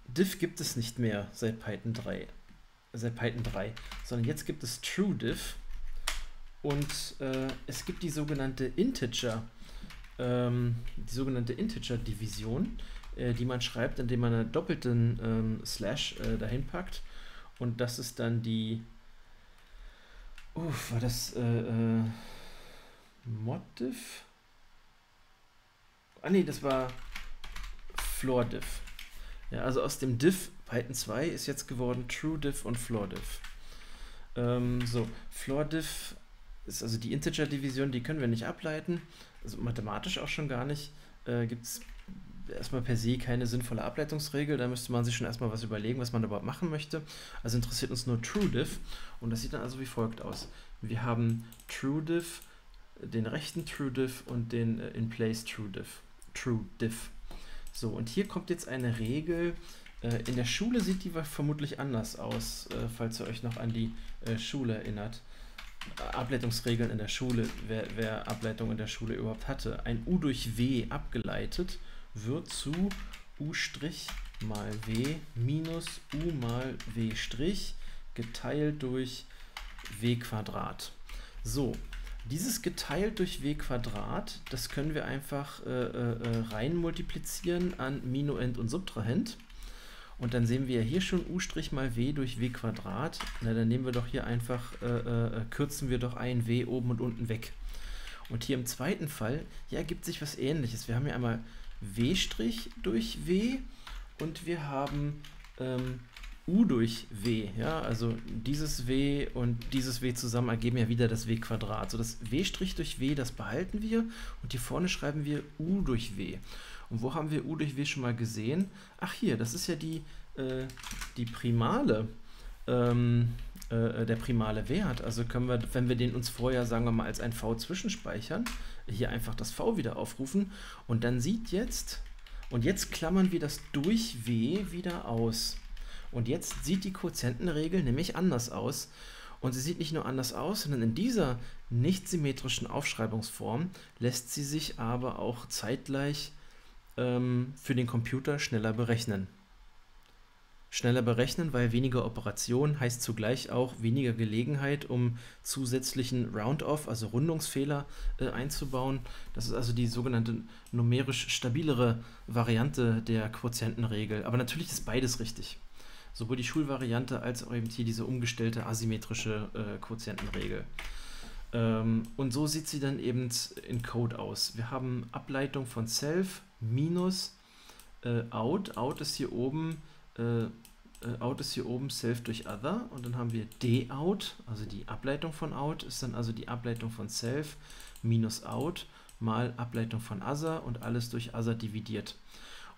div gibt es nicht mehr seit Python drei, seit Python drei, sondern jetzt gibt es TrueDiv und äh, es gibt die sogenannte Integer, ähm, die sogenannte Integer-Division, äh, die man schreibt, indem man einen doppelten ähm, Slash äh, dahin packt, und das ist dann die Uff, war das äh, äh, Moddiv? Ah ne, das war FloorDiv. Ja, also aus dem Div Python zwei ist jetzt geworden TrueDiv und FloorDiv. Ähm, so, FloorDiv ist also die Integer-Division, die können wir nicht ableiten, also mathematisch auch schon gar nicht. Äh, Gibt es erstmal per se keine sinnvolle Ableitungsregel, da müsste man sich schon erstmal was überlegen, was man überhaupt machen möchte. Also interessiert uns nur TrueDiv, und das sieht dann also wie folgt aus. Wir haben TrueDiv, den rechten TrueDiv und den äh, In-Place TrueDiv. TrueDiv. So, und hier kommt jetzt eine Regel, äh, in der Schule sieht die vermutlich anders aus, äh, falls ihr euch noch an die äh, Schule erinnert. Ableitungsregeln in der Schule, wer, wer Ableitung in der Schule überhaupt hatte. Ein U durch W abgeleitet wird zu u' mal w minus u mal w' geteilt durch w Quadrat. So, dieses geteilt durch w Quadrat, das können wir einfach äh, äh, rein multiplizieren an Minuend und Subtrahend. Und dann sehen wir ja hier schon u' mal w durch w Quadrat. Na, dann nehmen wir doch hier einfach, äh, äh, kürzen wir doch ein w oben und unten weg. Und hier im zweiten Fall, ja, ergibt sich was Ähnliches. Wir haben hier einmal w' durch w und wir haben ähm, u durch w. Ja? Also dieses w und dieses w zusammen ergeben ja wieder das w Quadrat. So, das w' durch w, das behalten wir, und hier vorne schreiben wir u durch w. Und wo haben wir u durch w schon mal gesehen? Ach hier, das ist ja die, äh, die Primale, ähm, äh, der primale Wert. Also können wir, wenn wir den uns vorher, sagen wir mal, als ein v zwischenspeichern, hier einfach das v wieder aufrufen, und dann sieht jetzt, und jetzt klammern wir das durch w wieder aus. Und jetzt sieht die Quotientenregel nämlich anders aus. Und sie sieht nicht nur anders aus, sondern in dieser nicht symmetrischen Aufschreibungsform lässt sie sich aber auch zeitgleich für den Computer schneller berechnen. Schneller berechnen, weil weniger Operationen heißt zugleich auch weniger Gelegenheit, um zusätzlichen Round-off, also Rundungsfehler, äh, einzubauen. Das ist also die sogenannte numerisch stabilere Variante der Quotientenregel. Aber natürlich ist beides richtig. Sowohl die Schulvariante als auch eben hier diese umgestellte asymmetrische äh, Quotientenregel. Ähm, und so sieht sie dann eben in Code aus. Wir haben Ableitung von self minus äh, out, out ist hier oben, äh, out ist hier oben self durch other, und dann haben wir dout, also die Ableitung von out, ist dann also die Ableitung von self minus out mal Ableitung von other und alles durch other dividiert.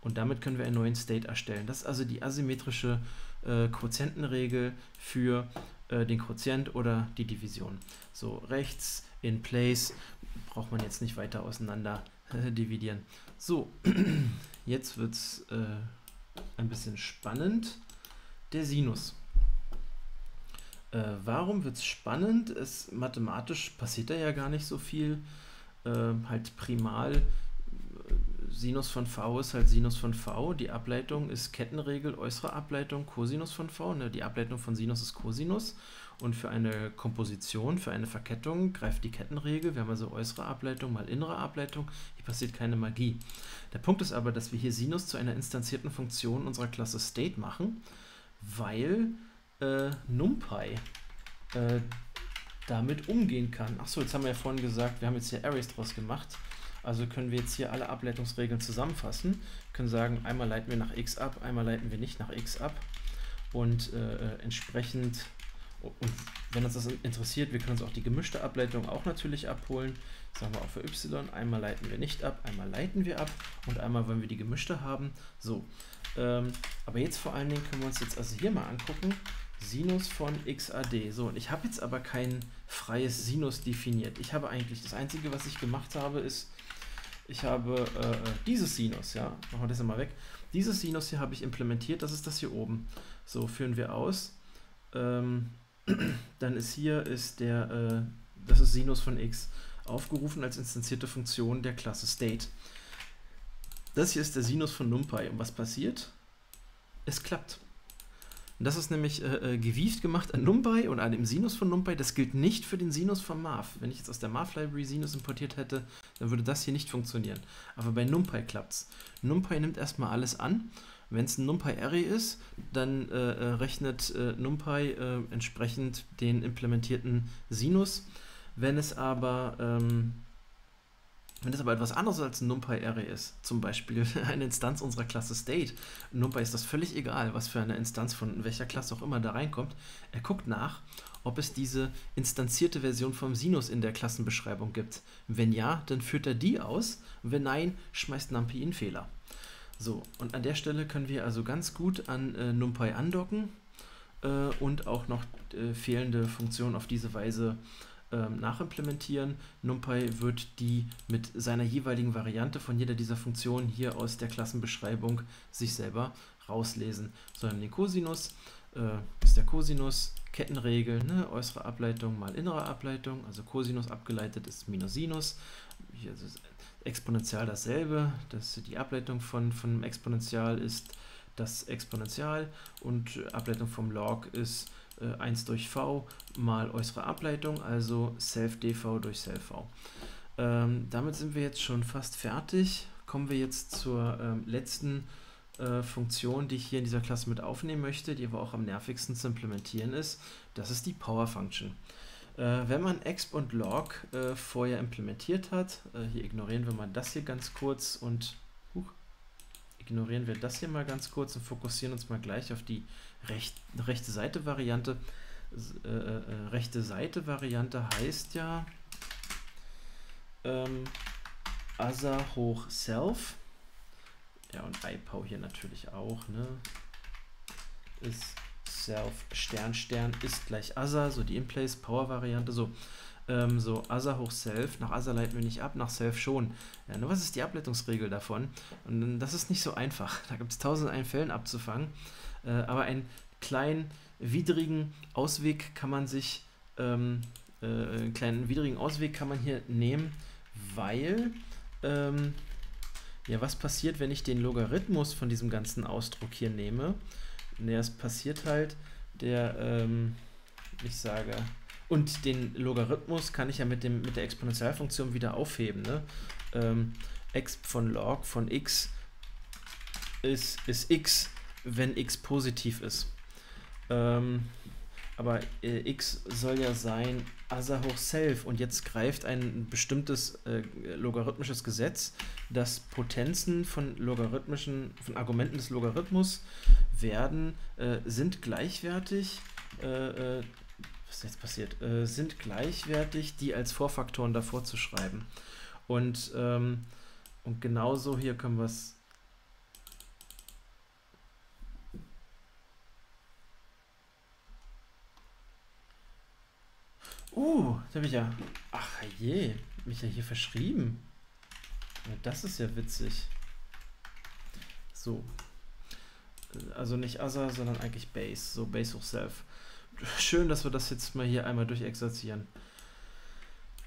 Und damit können wir einen neuen State erstellen. Das ist also die asymmetrische äh, Quotientenregel für äh, den Quotient oder die Division. So, rechts, in place, braucht man jetzt nicht weiter auseinander dividieren. So, jetzt wird es äh, ein bisschen spannend. Der Sinus. Äh, warum wird es spannend? Es, mathematisch passiert da ja gar nicht so viel. Äh, halt primal, Sinus von v ist halt Sinus von v. Die Ableitung ist Kettenregel, äußere Ableitung, Cosinus von v. Ne? Die Ableitung von Sinus ist Cosinus. Und für eine Komposition, für eine Verkettung greift die Kettenregel. Wir haben also äußere Ableitung mal innere Ableitung. Hier passiert keine Magie. Der Punkt ist aber, dass wir hier Sinus zu einer instanzierten Funktion unserer Klasse State machen, weil äh, NumPy äh, damit umgehen kann. Achso, jetzt haben wir ja vorhin gesagt, wir haben jetzt hier Arrays draus gemacht. Also können wir jetzt hier alle Ableitungsregeln zusammenfassen, können sagen, einmal leiten wir nach x ab, einmal leiten wir nicht nach x ab und äh, entsprechend, und wenn uns das interessiert, wir können uns auch die gemischte Ableitung auch natürlich abholen, sagen wir auch für y, einmal leiten wir nicht ab, einmal leiten wir ab und einmal wollen wir die gemischte haben, so. Ähm, aber jetzt vor allen Dingen können wir uns jetzt also hier mal angucken, Sinus von xad. So, und ich habe jetzt aber kein freies Sinus definiert. Ich habe eigentlich, das Einzige, was ich gemacht habe, ist, ich habe äh, dieses Sinus, ja, machen wir das mal weg. Dieses Sinus hier habe ich implementiert, das ist das hier oben. So, führen wir aus. Ähm, dann ist hier, ist der, äh, das ist Sinus von x, aufgerufen als instanzierte Funktion der Klasse State. Das hier ist der Sinus von NumPy. Und was passiert? Es klappt. Und das ist nämlich äh, gewieft gemacht an NumPy und an dem Sinus von NumPy. Das gilt nicht für den Sinus von Marv. Wenn ich jetzt aus der Marv-Library Sinus importiert hätte, dann würde das hier nicht funktionieren. Aber bei NumPy klappt es. NumPy nimmt erstmal alles an. Wenn es ein NumPy-Array ist, dann äh, rechnet äh, NumPy äh, entsprechend den implementierten Sinus. Wenn es aber... Ähm, Wenn es aber etwas anderes als ein NumPy-Array ist, zum Beispiel eine Instanz unserer Klasse State, NumPy ist das völlig egal, was für eine Instanz von welcher Klasse auch immer da reinkommt, er guckt nach, ob es diese instanzierte Version vom Sinus in der Klassenbeschreibung gibt. Wenn ja, dann führt er die aus, wenn nein, schmeißt NumPy einen Fehler. So, und an der Stelle können wir also ganz gut an äh, NumPy andocken äh, und auch noch äh, fehlende Funktionen auf diese Weise nachimplementieren. NumPy wird die mit seiner jeweiligen Variante von jeder dieser Funktionen hier aus der Klassenbeschreibung sich selber rauslesen. Sondern den Cosinus äh, ist der Cosinus, Kettenregel, ne, äußere Ableitung mal innere Ableitung, also Cosinus abgeleitet ist minus Sinus. Hier ist es exponentiell dasselbe, dass die Ableitung von, von Exponential ist das Exponential und Ableitung vom Log ist eins durch v mal äußere Ableitung, also self-dv durch self-v. Ähm, damit sind wir jetzt schon fast fertig. Kommen wir jetzt zur ähm, letzten äh, Funktion, die ich hier in dieser Klasse mit aufnehmen möchte, die aber auch am nervigsten zu implementieren ist. Das ist die Power Function. Äh, wenn man exp und log äh, vorher implementiert hat, äh, hier ignorieren wir mal das hier ganz kurz und uh, ignorieren wir das hier mal ganz kurz und fokussieren uns mal gleich auf die Recht, rechte Seite Variante. Äh, äh, rechte Seite Variante heißt ja ähm, Asa hoch self. Ja, und iPow hier natürlich auch, ne? Ist self Stern Stern ist gleich Asa, so die In-Place Power Variante, so. Ähm, so, Asa hoch Self, nach Asa leiten wir nicht ab, nach Self schon. Ja, nur was ist die Ableitungsregel davon? Und das ist nicht so einfach. Da gibt es tausend einen Fällen abzufangen. Äh, aber einen kleinen, widrigen Ausweg kann man sich, ähm, äh, einen kleinen, widrigen Ausweg kann man hier nehmen, weil, ähm, ja, was passiert, wenn ich den Logarithmus von diesem ganzen Ausdruck hier nehme? Naja, es passiert halt, der, ähm, ich sage... Und den Logarithmus kann ich ja mit, dem, mit der Exponentialfunktion wieder aufheben. Ne? Ähm, exp von log von x ist, ist x, wenn x positiv ist. Ähm, aber äh, x soll ja sein Asa hoch self. Und jetzt greift ein bestimmtes äh, logarithmisches Gesetz, dass Potenzen von logarithmischen, von Argumenten des Logarithmus werden, äh, sind gleichwertig, äh, was jetzt passiert, äh, sind gleichwertig, die als Vorfaktoren davor zu schreiben. Und, ähm, und genauso hier können wir es... Uh, da habe ich ja... Ach je, mich ja hier verschrieben. Ja, das ist ja witzig. So. Also nicht Asa, sondern eigentlich Base. So, Base hoch Self. Schön, dass wir das jetzt mal hier einmal durchexerzieren.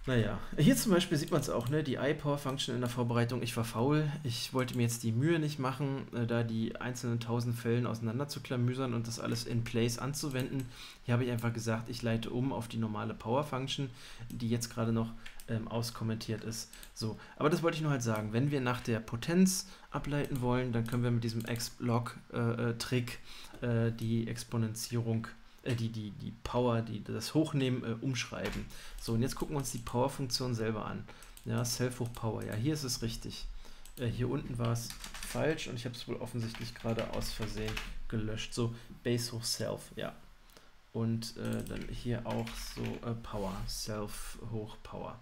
Naja, hier zum Beispiel sieht man es auch, ne? Die iPower-Function in der Vorbereitung, ich war faul. Ich wollte mir jetzt die Mühe nicht machen, äh, da die einzelnen tausend Fällen auseinander zu klamüsern und das alles in place anzuwenden. Hier habe ich einfach gesagt, ich leite um auf die normale Power-Function, die jetzt gerade noch ähm, auskommentiert ist. So, aber das wollte ich nur halt sagen. Wenn wir nach der Potenz ableiten wollen, dann können wir mit diesem Exp-Log-Trick äh, äh, die Exponentierung Die, die, die Power, die, das Hochnehmen äh, umschreiben. So, und jetzt gucken wir uns die Power-Funktion selber an. Ja, Self hoch Power. Ja, hier ist es richtig. Äh, hier unten war es falsch und ich habe es wohl offensichtlich gerade aus Versehen gelöscht. So, Base hoch Self, ja. Und äh, dann hier auch so äh, Power, Self hoch Power.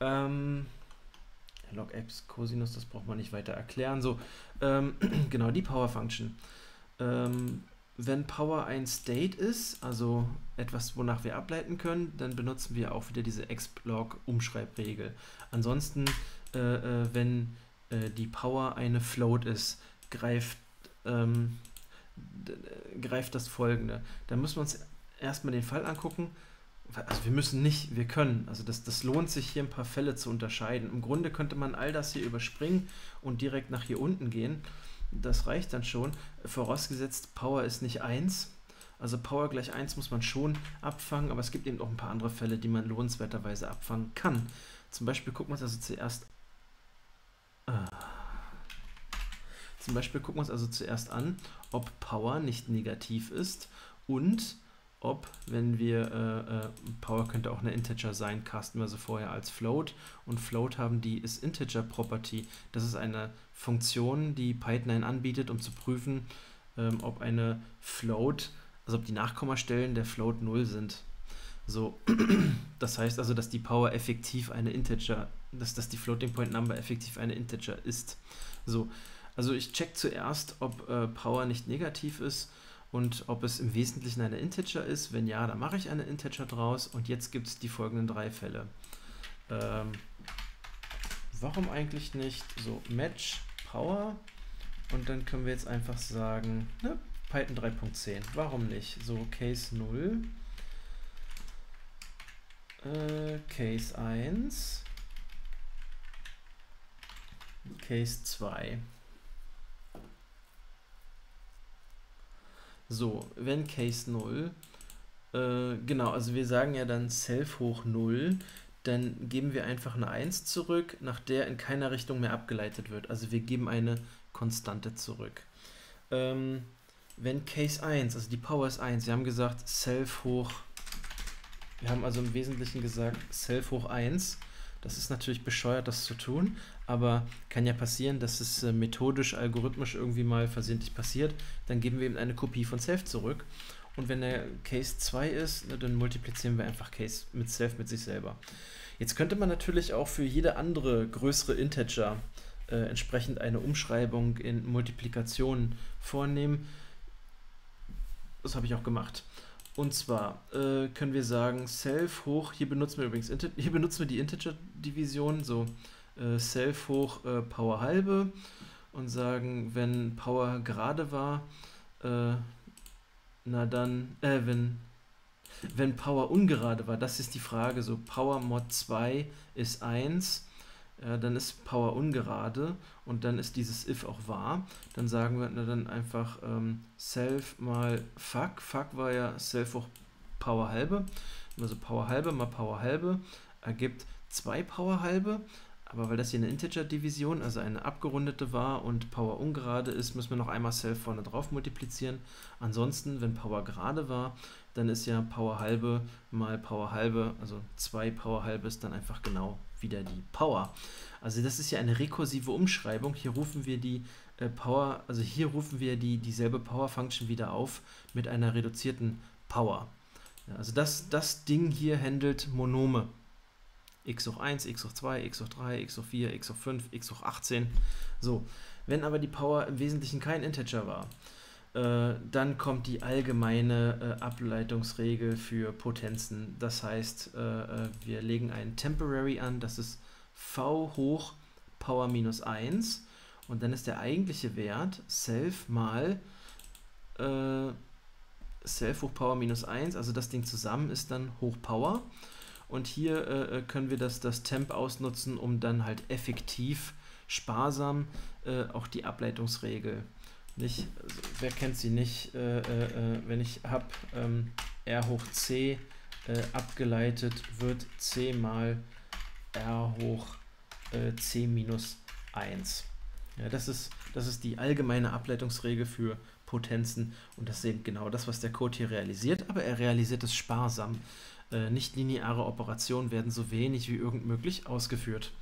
Ähm, Log X Cosinus, das braucht man nicht weiter erklären. So, ähm, genau, die Power Function. Ähm, wenn Power ein State ist, also etwas, wonach wir ableiten können, dann benutzen wir auch wieder diese Exp-Log-Umschreibregel. Ansonsten, äh, äh, wenn äh, die Power eine Float ist, greift, ähm, greift das folgende. Dann müssen wir uns erstmal den Fall angucken. Also wir müssen nicht, wir können. Also das, das lohnt sich hier ein paar Fälle zu unterscheiden. Im Grunde könnte man all das hier überspringen und direkt nach hier unten gehen. Das reicht dann schon. Vorausgesetzt, Power ist nicht eins. Also Power gleich eins muss man schon abfangen, aber es gibt eben auch ein paar andere Fälle, die man lohnenswerterweise abfangen kann. Zum Beispiel gucken wir uns also zuerst ah. Zum Beispiel gucken wir uns also zuerst an, ob Power nicht negativ ist und ob, wenn wir, äh, äh, Power könnte auch eine Integer sein, casten wir sie vorher als Float und Float haben die ist Integer Property. Das ist eine Funktion, die Python anbietet, um zu prüfen, ähm, ob eine Float, also ob die Nachkommastellen der Float null sind. So, das heißt also, dass die Power effektiv eine Integer, dass, dass die Floating Point Number effektiv eine Integer ist. So, also ich check zuerst, ob äh, Power nicht negativ ist und ob es im Wesentlichen eine Integer ist. Wenn ja, dann mache ich eine Integer draus und jetzt gibt es die folgenden drei Fälle. Ähm, warum eigentlich nicht? So, Match, Power und dann können wir jetzt einfach sagen, ne, Python drei Punkt zehn, warum nicht? So, Case null, äh, Case eins, Case zwei. So, wenn Case null, äh, genau, also wir sagen ja dann Self hoch null, dann geben wir einfach eine eins zurück, nach der in keiner Richtung mehr abgeleitet wird. Also wir geben eine Konstante zurück. Ähm, wenn Case eins, also die Power ist eins, wir haben gesagt Self hoch, wir haben also im Wesentlichen gesagt Self hoch eins. Das ist natürlich bescheuert, das zu tun, aber kann ja passieren, dass es äh, methodisch, algorithmisch irgendwie mal versehentlich passiert. Dann geben wir eben eine Kopie von Self zurück. Und wenn der Case zwei ist, ne, dann multiplizieren wir einfach Case mit Self mit sich selber. Jetzt könnte man natürlich auch für jede andere größere Integer äh, entsprechend eine Umschreibung in Multiplikationen vornehmen. Das habe ich auch gemacht. Und zwar äh, können wir sagen, self hoch, hier benutzen wir übrigens hier benutzen wir die Integer-Division, so äh, self hoch äh, Power halbe und sagen, wenn Power gerade war, äh, na dann, äh, wenn, wenn Power ungerade war, das ist die Frage, so Power mod zwei ist eins, äh, dann ist Power ungerade und dann ist dieses if auch wahr, dann sagen wir na, dann einfach ähm, self mal fuck, fuck war ja self hoch Power halbe, also Power halbe mal Power halbe ergibt zwei Power halbe, aber weil das hier eine Integer-Division, also eine abgerundete war und Power ungerade ist, müssen wir noch einmal self vorne drauf multiplizieren, ansonsten, wenn Power gerade war, dann ist ja Power halbe mal Power halbe, also zwei Power halbe ist dann einfach genau wieder die Power. Also das ist ja eine rekursive Umschreibung. Hier rufen wir die äh, Power, also hier rufen wir die dieselbe Power Function wieder auf mit einer reduzierten Power. Ja, also das, das Ding hier handelt Monome. X hoch eins, x hoch zwei, x hoch drei, x hoch vier, x hoch fünf, x hoch achtzehn. So, wenn aber die Power im Wesentlichen kein Integer war, äh, dann kommt die allgemeine äh, Ableitungsregel für Potenzen. Das heißt, äh, wir legen einen Temporary an, das ist v hoch Power minus eins und dann ist der eigentliche Wert self mal äh, self hoch Power minus eins, also das Ding zusammen ist dann hoch Power und hier äh, können wir das, das Temp ausnutzen, um dann halt effektiv, sparsam äh, auch die Ableitungsregel, nicht, also, wer kennt sie nicht, äh, äh, wenn ich habe ähm, R hoch C äh, abgeleitet wird C mal R hoch äh, C minus eins. Ja, das ist, das ist die allgemeine Ableitungsregel für Potenzen und das ist eben genau das, was der Code hier realisiert, aber er realisiert es sparsam. äh, nichtlineare Operationen werden so wenig wie irgend möglich ausgeführt.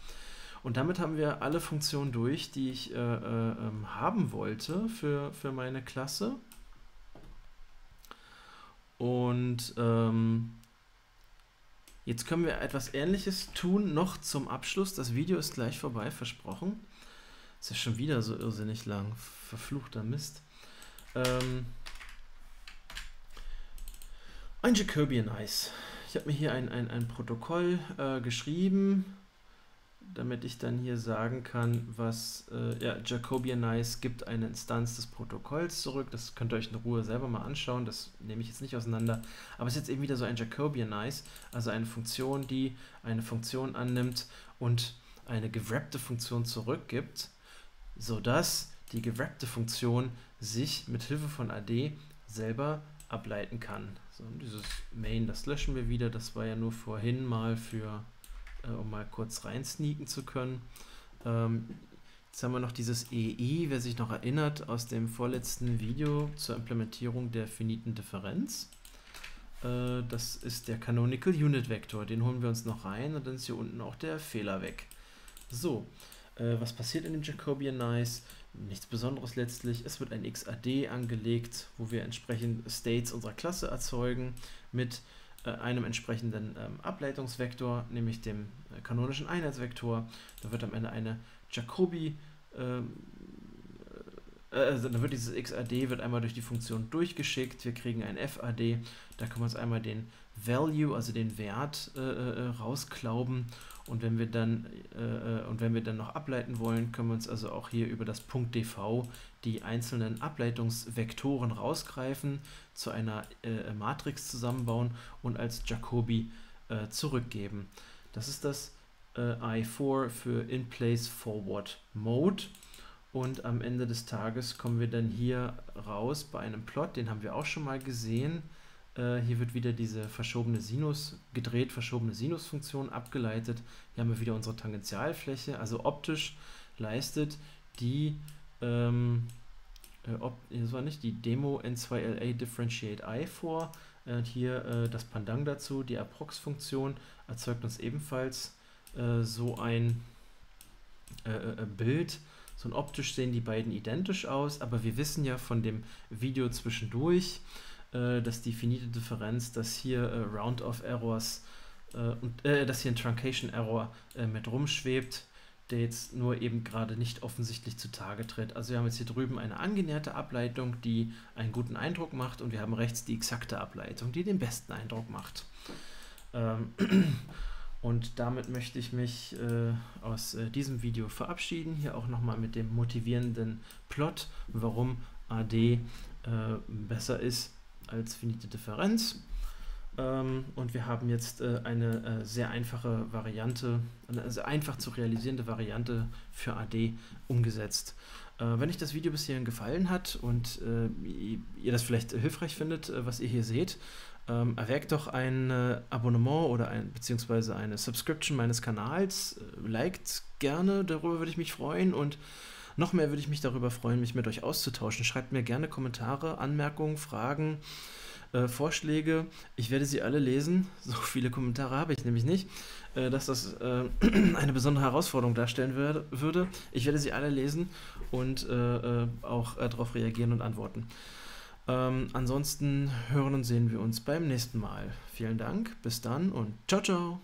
Und damit haben wir alle Funktionen durch, die ich äh, äh, haben wollte für, für meine Klasse. Und ähm, jetzt können wir etwas Ähnliches tun, noch zum Abschluss. Das Video ist gleich vorbei, versprochen. Ist ja schon wieder so irrsinnig lang. Verfluchter Mist. Ähm, ein Jacobian-Eis. Ich habe mir hier ein, ein, ein Protokoll äh, geschrieben, damit ich dann hier sagen kann, was äh, ja, Jacobianize gibt eine Instanz des Protokolls zurück. Das könnt ihr euch in Ruhe selber mal anschauen, das nehme ich jetzt nicht auseinander. Aber es ist jetzt eben wieder so ein Jacobianize, also eine Funktion, die eine Funktion annimmt und eine gewrappte Funktion zurückgibt, sodass die gewrappte Funktion sich mit Hilfe von A D selber ableiten kann. So, dieses Main, das löschen wir wieder, das war ja nur vorhin mal für... um mal kurz rein sneaken zu können. Ähm, jetzt haben wir noch dieses E I, wer sich noch erinnert, aus dem vorletzten Video zur Implementierung der finiten Differenz. Äh, das ist der Canonical Unit Vector, den holen wir uns noch rein und dann ist hier unten auch der Fehler weg. So, äh, was passiert in dem Jacobianize? Nichts Besonderes letztlich. Es wird ein X A D angelegt, wo wir entsprechend States unserer Klasse erzeugen mit einem entsprechenden ähm, Ableitungsvektor, nämlich dem äh, kanonischen Einheitsvektor. Da wird am Ende eine Jacobi, äh, äh, also dann wird dieses X A D wird einmal durch die Funktion durchgeschickt. Wir kriegen ein F A D, da können wir uns einmal den Value, also den Wert äh, äh, rausklauben, und wenn wir dann äh, und wenn wir dann noch ableiten wollen, können wir uns also auch hier über das Punkt D V die einzelnen Ableitungsvektoren rausgreifen, zu einer äh, Matrix zusammenbauen und als Jacobi äh, zurückgeben. Das ist das äh, I vier für In-Place Forward Mode. Und am Ende des Tages kommen wir dann hier raus bei einem Plot, den haben wir auch schon mal gesehen. Hier wird wieder diese verschobene Sinus, gedreht verschobene Sinusfunktion abgeleitet. Hier haben wir wieder unsere Tangentialfläche, also optisch leistet die, ähm, ob, das war nicht die Demo N zwei L A Differentiate I vor. Und hier äh, das Pendant dazu, die Approx-Funktion, erzeugt uns ebenfalls äh, so ein äh, äh, Bild. So optisch sehen die beiden identisch aus, aber wir wissen ja von dem Video zwischendurch, dass die finite Differenz, dass hier äh, Round-off-Errors äh, und äh, dass hier ein Truncation-Error äh, mit rumschwebt, der jetzt nur eben gerade nicht offensichtlich zutage tritt. Also wir haben jetzt hier drüben eine angenäherte Ableitung, die einen guten Eindruck macht, und wir haben rechts die exakte Ableitung, die den besten Eindruck macht. Ähm und damit möchte ich mich äh, aus äh, diesem Video verabschieden. Hier auch nochmal mit dem motivierenden Plot, warum A D äh, besser ist als finite Differenz, ähm, und wir haben jetzt äh, eine äh, sehr einfache Variante, eine sehr einfach zu realisierende Variante für A D umgesetzt. Äh, wenn euch das Video bis hierhin gefallen hat und äh, ihr das vielleicht äh, hilfreich findet, äh, was ihr hier seht, ähm, erwägt doch ein äh, Abonnement oder ein, beziehungsweise eine Subscription meines Kanals, äh, liked gerne, darüber würde ich mich freuen, und noch mehr würde ich mich darüber freuen, mich mit euch auszutauschen. Schreibt mir gerne Kommentare, Anmerkungen, Fragen, äh, Vorschläge. Ich werde sie alle lesen. So viele Kommentare habe ich nämlich nicht, äh, dass das äh, eine besondere Herausforderung darstellen würde. Ich werde sie alle lesen und äh, auch äh, darauf reagieren und antworten. Ähm, ansonsten hören und sehen wir uns beim nächsten Mal. Vielen Dank, bis dann und ciao, ciao!